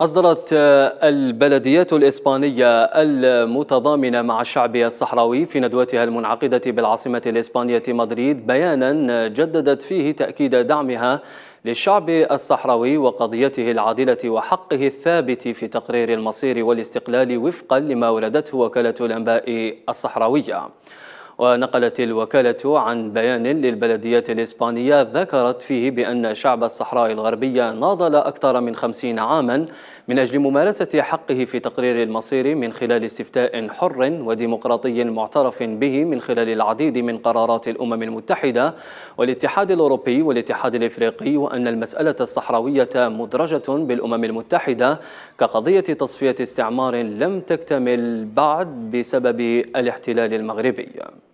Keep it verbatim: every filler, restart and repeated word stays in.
أصدرت البلديات الإسبانية المتضامنة مع الشعب الصحراوي في ندوتها المنعقدة بالعاصمة الإسبانية مدريد بيانا جددت فيه تأكيد دعمها للشعب الصحراوي وقضيته العادلة وحقه الثابت في تقرير المصير والاستقلال وفقا لما وردته وكالة الأنباء الصحراوية. ونقلت الوكالة عن بيان للبلديات الإسبانية ذكرت فيه بأن شعب الصحراء الغربية ناضل أكثر من خمسين عاما من أجل ممارسة حقه في تقرير المصير من خلال استفتاء حر وديمقراطي معترف به من خلال العديد من قرارات الأمم المتحدة والاتحاد الأوروبي والاتحاد الإفريقي، وأن المسألة الصحراوية مدرجة بالأمم المتحدة كقضية تصفية استعمار لم تكتمل بعد بسبب الاحتلال المغربي.